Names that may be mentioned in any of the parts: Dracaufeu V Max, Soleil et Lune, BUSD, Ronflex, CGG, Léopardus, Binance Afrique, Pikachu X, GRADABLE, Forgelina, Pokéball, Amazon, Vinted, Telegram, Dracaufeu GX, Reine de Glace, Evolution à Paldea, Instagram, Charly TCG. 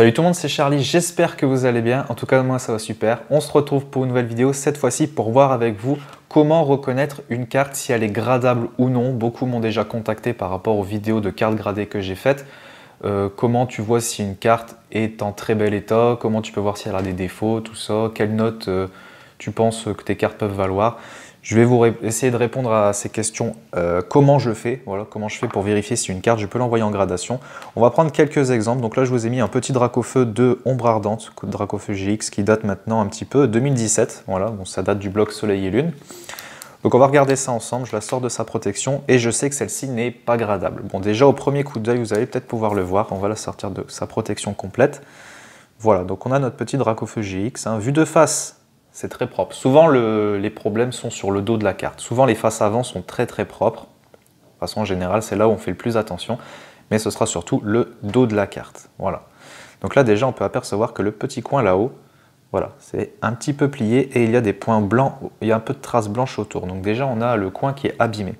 Salut tout le monde, c'est Charly, j'espère que vous allez bien. En tout cas, moi ça va super. On se retrouve pour une nouvelle vidéo, cette fois-ci pour voir avec vous comment reconnaître une carte, si elle est gradable ou non. Beaucoup m'ont déjà contacté par rapport aux vidéos de cartes gradées que j'ai faites. Comment tu vois si une carte est en très bel état, comment tu peux voir si elle a des défauts, tout ça, quelle note tu penses que tes cartes peuvent valoir. Je vais vous essayer de répondre à ces questions. Comment je fais, voilà, comment je fais pour vérifier si une carte, je peux l'envoyer en gradation. On va prendre quelques exemples. Donc là, je vous ai mis un petit Dracaufeu de Ombre Ardente, Dracaufeu GX, qui date maintenant un petit peu 2017. Voilà, bon, ça date du bloc Soleil et Lune. Donc on va regarder ça ensemble. Je la sors de sa protection et je sais que celle-ci n'est pas gradable. Bon, déjà au premier coup d'œil, vous allez peut-être pouvoir le voir. On va la sortir de sa protection complète. Voilà, donc on a notre petit Dracaufeu GX, hein, vu de face. C'est très propre. Souvent, les problèmes sont sur le dos de la carte. Souvent, les faces avant sont très propres. De toute façon, en général, c'est là où on fait le plus attention. Mais ce sera surtout le dos de la carte. Voilà. Donc là, déjà, on peut apercevoir que le petit coin là-haut, voilà, c'est un petit peu plié et il y a des points blancs. Il y a un peu de traces blanches autour. Donc déjà, on a le coin qui est abîmé.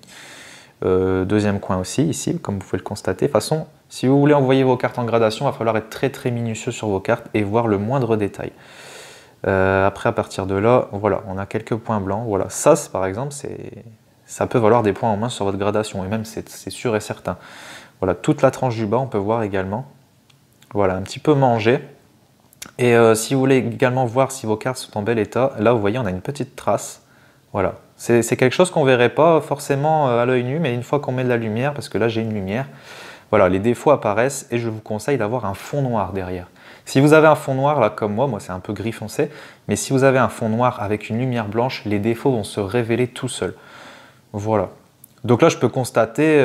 Deuxième coin aussi, ici, comme vous pouvez le constater. De toute façon, si vous voulez envoyer vos cartes en gradation, il va falloir être très minutieux sur vos cartes et voir le moindre détail. Après, à partir de là, voilà, on a quelques points blancs. Voilà, ça, par exemple, ça peut valoir des points en main sur votre gradation, et même c'est sûr et certain. Voilà, toute la tranche du bas, on peut voir également. Voilà, un petit peu mangé. Et si vous voulez également voir si vos cartes sont en bel état, là, vous voyez, on a une petite trace. Voilà, c'est quelque chose qu'on ne verrait pas forcément à l'œil nu, mais une fois qu'on met de la lumière, parce que là, j'ai une lumière, voilà, les défauts apparaissent et je vous conseille d'avoir un fond noir derrière. Si vous avez un fond noir, là comme moi c'est un peu gris foncé, mais si vous avez un fond noir avec une lumière blanche, les défauts vont se révéler tout seuls. Voilà. Donc là, je peux constater,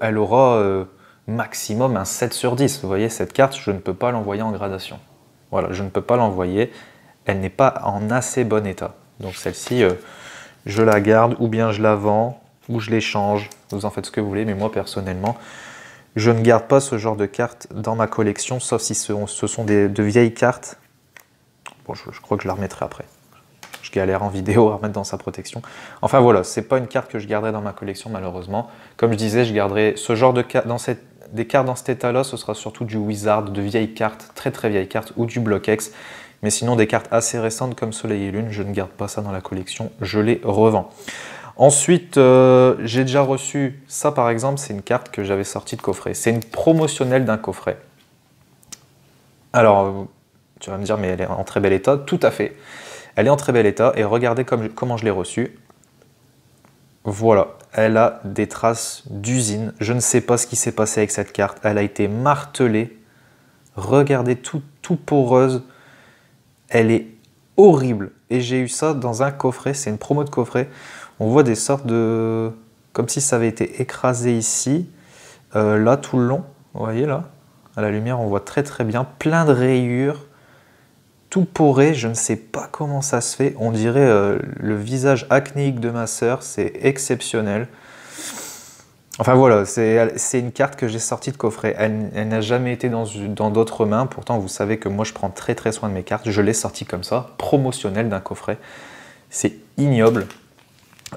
elle aura maximum un 7 sur 10. Vous voyez, cette carte, je ne peux pas l'envoyer en gradation. Voilà, je ne peux pas l'envoyer. Elle n'est pas en assez bon état. Donc celle-ci, je la garde ou bien je la vends ou je l'échange. Vous en faites ce que vous voulez, mais moi personnellement, je ne garde pas ce genre de cartes dans ma collection, sauf si ce sont de vieilles cartes. Bon, je crois que je la remettrai après. Je galère en vidéo à remettre dans sa protection. Enfin voilà, c'est pas une carte que je garderai dans ma collection malheureusement. Comme je disais, je garderai ce genre de cartes des cartes dans cet état-là. Ce sera surtout du Wizard, de vieilles cartes, très vieilles cartes, ou du Bloc X. Mais sinon, des cartes assez récentes comme Soleil et Lune, je ne garde pas ça dans la collection. Je les revends. Ensuite, j'ai déjà reçu ça par exemple, c'est une carte que j'avais sortie de coffret. C'est une promotionnelle d'un coffret. Alors, tu vas me dire, mais elle est en très bel état. Tout à fait. Elle est en très bel état et regardez comment je l'ai reçue. Voilà, elle a des traces d'usine. Je ne sais pas ce qui s'est passé avec cette carte. Elle a été martelée. Regardez, tout poreuse. Elle est horrible. Et j'ai eu ça dans un coffret. C'est une promo de coffret. On voit des sortes de... comme si ça avait été écrasé ici, là tout le long, vous voyez là, à la lumière on voit très bien, plein de rayures, tout poré, je ne sais pas comment ça se fait, on dirait le visage acnéique de ma sœur, c'est exceptionnel. Enfin voilà, c'est une carte que j'ai sortie de coffret, elle n'a jamais été dans d'autres mains, pourtant vous savez que moi je prends très soin de mes cartes, je l'ai sortie comme ça, promotionnelle d'un coffret, c'est ignoble.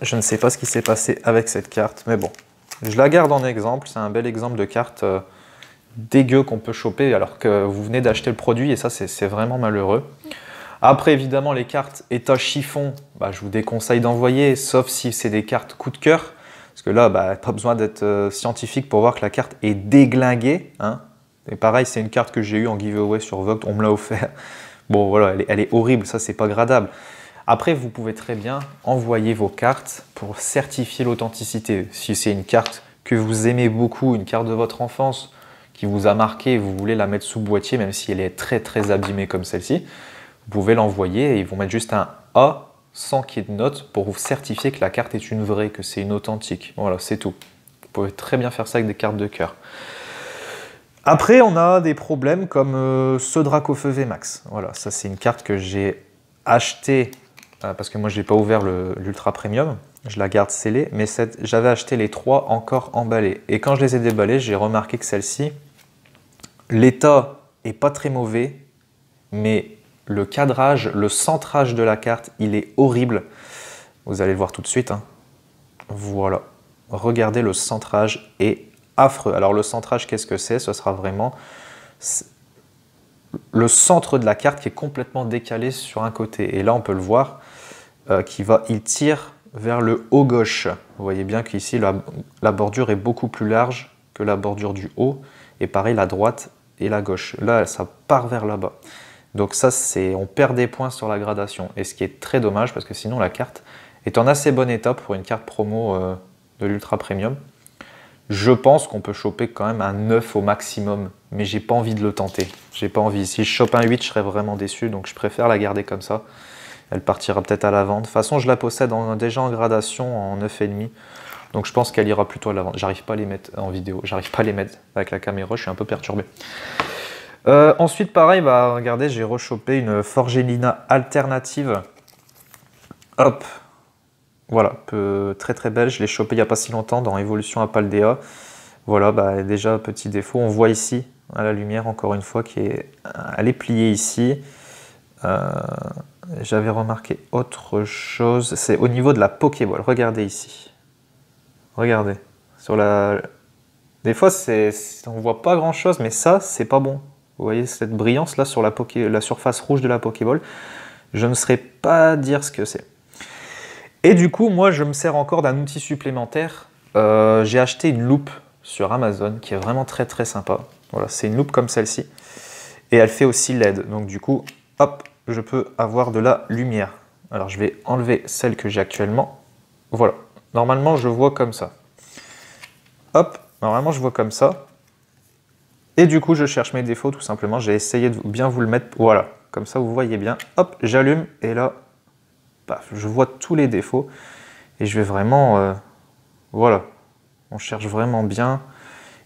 Je ne sais pas ce qui s'est passé avec cette carte, mais bon, je la garde en exemple. C'est un bel exemple de carte dégueu qu'on peut choper alors que vous venez d'acheter le produit et ça, c'est vraiment malheureux. Après, évidemment, les cartes état chiffon, bah, je vous déconseille d'envoyer, sauf si c'est des cartes coup de cœur. Parce que là, bah, pas besoin d'être scientifique pour voir que la carte est déglinguée. Hein. Et pareil, c'est une carte que j'ai eue en giveaway sur Vogt, on me l'a offert. Bon, voilà, elle est horrible, ça, c'est pas gradable. Après, vous pouvez très bien envoyer vos cartes pour certifier l'authenticité. Si c'est une carte que vous aimez beaucoup, une carte de votre enfance qui vous a marqué, vous voulez la mettre sous boîtier, même si elle est très abîmée comme celle-ci, vous pouvez l'envoyer et ils vont mettre juste un A sans qu'il y ait de note pour vous certifier que la carte est une vraie, que c'est une authentique. Voilà, c'est tout. Vous pouvez très bien faire ça avec des cartes de cœur. Après, on a des problèmes comme ce Dracaufeu V Max. Voilà, ça c'est une carte que j'ai achetée parce que moi je n'ai pas ouvert l'ultra premium, je la garde scellée, mais j'avais acheté les trois encore emballés. Et quand je les ai déballés, j'ai remarqué que celle-ci, l'état n'est pas très mauvais, mais le cadrage, le centrage de la carte, il est horrible. Vous allez le voir tout de suite. Hein. Voilà, regardez, le centrage est affreux. Alors le centrage, qu'est-ce que c'est? Ce sera vraiment... le centre de la carte qui est complètement décalé sur un côté. Et là, on peut le voir, il tire vers le haut gauche. Vous voyez bien qu'ici, la bordure est beaucoup plus large que la bordure du haut. Et pareil, la droite et la gauche. Là, ça part vers là-bas. Donc ça, on perd des points sur la gradation. Et ce qui est très dommage, parce que sinon, la carte est en assez bon état pour une carte promo de l'Ultra Premium. Je pense qu'on peut choper quand même un 9 au maximum, mais j'ai pas envie de le tenter. J'ai pas envie. Si je chope un 8, je serais vraiment déçu, donc je préfère la garder comme ça. Elle partira peut-être à la vente. De toute façon, je la possède déjà en gradation en 9,5, donc je pense qu'elle ira plutôt à la vente. J'arrive pas à les mettre en vidéo, j'arrive pas à les mettre avec la caméra, je suis un peu perturbé. Ensuite, pareil, bah, regardez, j'ai rechopé une Forgelina alternative. Hop! Voilà, très très belle, je l'ai chopée il n'y a pas si longtemps dans Evolution à Paldea. Voilà, bah, déjà petit défaut, on voit ici à la lumière encore une fois qu'elle est pliée ici. J'avais remarqué autre chose, c'est au niveau de la Pokéball, regardez ici. Regardez, sur la... Des fois on ne voit pas grand chose, mais ça c'est pas bon. Vous voyez cette brillance là sur la surface rouge de la Pokéball, je ne saurais pas dire ce que c'est. Et du coup, moi, je me sers encore d'un outil supplémentaire. J'ai acheté une loupe sur Amazon qui est vraiment très très sympa. Voilà, c'est une loupe comme celle-ci. Et elle fait aussi LED. Donc du coup, hop, je peux avoir de la lumière. Alors, je vais enlever celle que j'ai actuellement. Voilà. Normalement, je vois comme ça. Hop, normalement, je vois comme ça. Et du coup, je cherche mes défauts tout simplement. J'ai essayé de bien vous le mettre. Voilà, comme ça, vous voyez bien. Hop, j'allume et là... je vois tous les défauts et je vais vraiment... voilà, on cherche vraiment bien.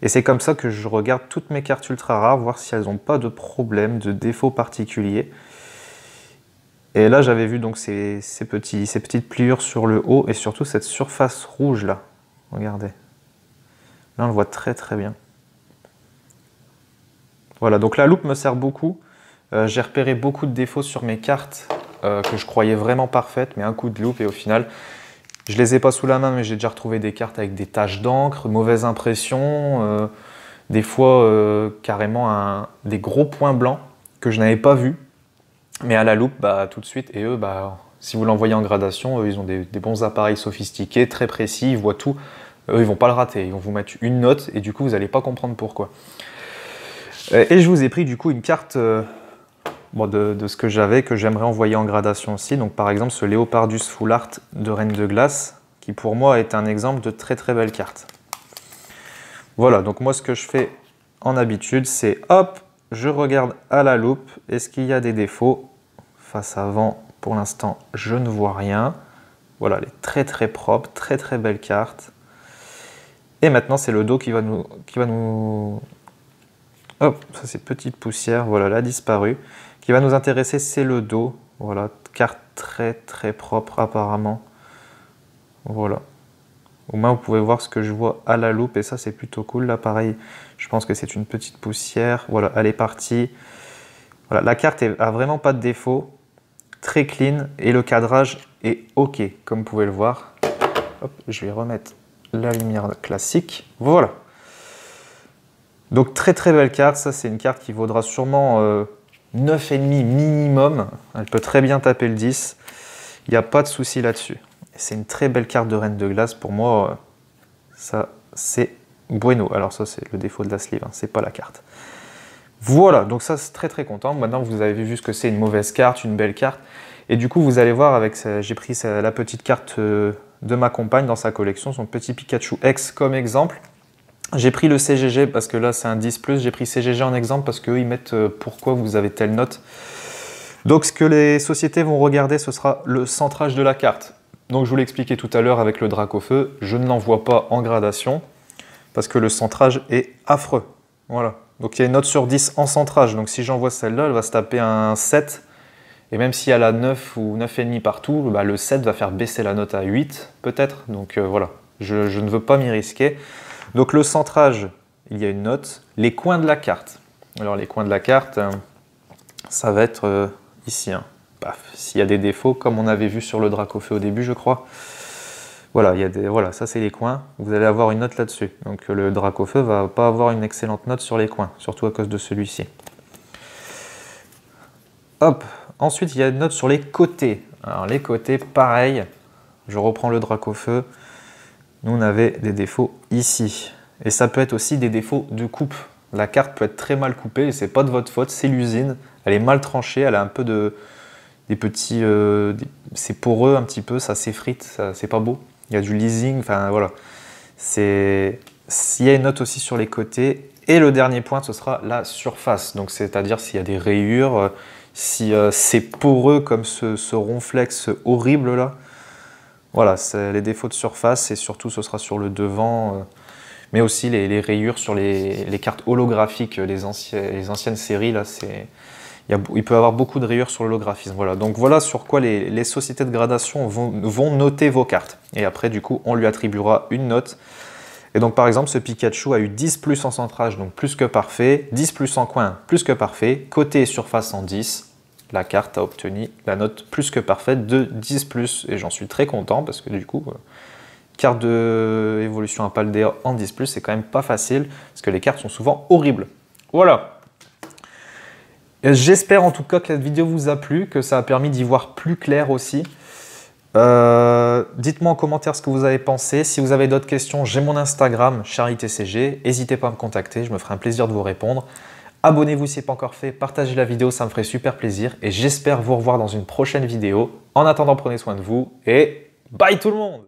Et c'est comme ça que je regarde toutes mes cartes ultra rares, voir si elles n'ont pas de problème, de défauts particuliers. Et là, j'avais vu donc ces petites pliures sur le haut et surtout cette surface rouge là. Regardez. Là, on le voit très très bien. Voilà, donc la loupe me sert beaucoup. J'ai repéré beaucoup de défauts sur mes cartes que je croyais vraiment parfaites, mais un coup de loupe et au final, je les ai pas sous la main, mais j'ai déjà retrouvé des cartes avec des taches d'encre, mauvaise impression, des fois carrément des gros points blancs que je n'avais pas vus, mais à la loupe, bah, tout de suite, et eux, bah, si vous l'envoyez en gradation, eux, ils ont des bons appareils sophistiqués, très précis, ils voient tout, eux, ils vont pas le rater, ils vont vous mettre une note, et du coup, vous n'allez pas comprendre pourquoi. Et je vous ai pris du coup une carte... de ce que j'avais, que j'aimerais envoyer en gradation aussi. Donc par exemple ce Léopardus Full Art de Reine de Glace, qui pour moi est un exemple de très très belle carte. Voilà, donc moi ce que je fais en habitude, c'est hop, je regarde à la loupe, est-ce qu'il y a des défauts? Face avant, pour l'instant, je ne vois rien. Voilà, elle est très très propre, très très belle carte. Et maintenant c'est le dos qui va nous... Hop, ça c'est petite poussière, voilà, elle a disparu. Qui va nous intéresser, c'est le dos. Voilà, carte très très propre apparemment. Voilà. Au moins vous pouvez voir ce que je vois à la loupe et ça c'est plutôt cool. Là pareil, je pense que c'est une petite poussière. Voilà, elle est partie. Voilà, la carte a vraiment pas de défaut. Très clean et le cadrage est OK, comme vous pouvez le voir. Hop, je vais remettre la lumière classique. Voilà. Donc très très belle carte. Ça c'est une carte qui vaudra sûrement... 9,5 minimum, elle peut très bien taper le 10, il n'y a pas de souci là-dessus. C'est une très belle carte de Reine de Glace, pour moi, ça c'est bueno. Alors ça c'est le défaut de la sleeve, hein. C'est pas la carte. Voilà, donc ça c'est très très content. Maintenant vous avez vu ce que c'est une mauvaise carte, une belle carte, et du coup vous allez voir, j'ai pris la petite carte de ma compagne dans sa collection, son petit Pikachu X comme exemple. J'ai pris le CGG parce que là c'est un 10+, j'ai pris CGG en exemple parce qu'eux ils mettent pourquoi vous avez telle note. Donc ce que les sociétés vont regarder, ce sera le centrage de la carte. Donc je vous l'ai expliqué tout à l'heure avec le Dracaufeu, je ne l'envoie pas en gradation parce que le centrage est affreux. Voilà, donc il y a une note sur 10 en centrage, donc si j'envoie celle-là, elle va se taper un 7. Et même si elle a 9 ou 9,5 partout, bah, le 7 va faire baisser la note à 8 peut-être. Donc voilà, je ne veux pas m'y risquer. Donc le centrage, il y a une note. Les coins de la carte. Alors les coins de la carte, ça va être ici. Hein. S'il y a des défauts, comme on avait vu sur le Dracaufeu au début, je crois. Voilà, voilà ça c'est les coins. Vous allez avoir une note là-dessus. Donc le Dracaufeu va pas avoir une excellente note sur les coins, surtout à cause de celui-ci. Hop. Ensuite, il y a une note sur les côtés. Alors, les côtés, pareil. Je reprends le Dracaufeu. Nous, on avait des défauts ici. Et ça peut être aussi des défauts de coupe. La carte peut être très mal coupée et c'est pas de votre faute, c'est l'usine. Elle est mal tranchée, elle a un peu de... c'est poreux un petit peu, ça s'effrite, c'est pas beau. Il y a du leasing, enfin voilà. Il y a une note aussi sur les côtés. Et le dernier point, ce sera la surface. Donc c'est-à-dire s'il y a des rayures, si c'est poreux comme ce ronflex horrible là. Voilà, c'est les défauts de surface et surtout ce sera sur le devant. Mais aussi les rayures sur les cartes holographiques, les anciennes séries, là, il peut y avoir beaucoup de rayures sur l'holographisme. Voilà. Donc voilà sur quoi les sociétés de gradation vont noter vos cartes. Et après, du coup, on lui attribuera une note. Et donc, par exemple, ce Pikachu a eu 10+ en centrage, donc plus que parfait, 10+ en coin, plus que parfait, côté et surface en 10. La carte a obtenu la note plus que parfaite de 10+. Et j'en suis très content parce que du coup... carte de évolution à Paldea en 10+, c'est quand même pas facile, parce que les cartes sont souvent horribles. Voilà. J'espère en tout cas que cette vidéo vous a plu, que ça a permis d'y voir plus clair aussi. Dites-moi en commentaire ce que vous avez pensé. Si vous avez d'autres questions, j'ai mon Instagram, Charly TCG. N'hésitez pas à me contacter, je me ferai un plaisir de vous répondre. Abonnez-vous si ce n'est pas encore fait, partagez la vidéo, ça me ferait super plaisir. Et j'espère vous revoir dans une prochaine vidéo. En attendant, prenez soin de vous et bye tout le monde!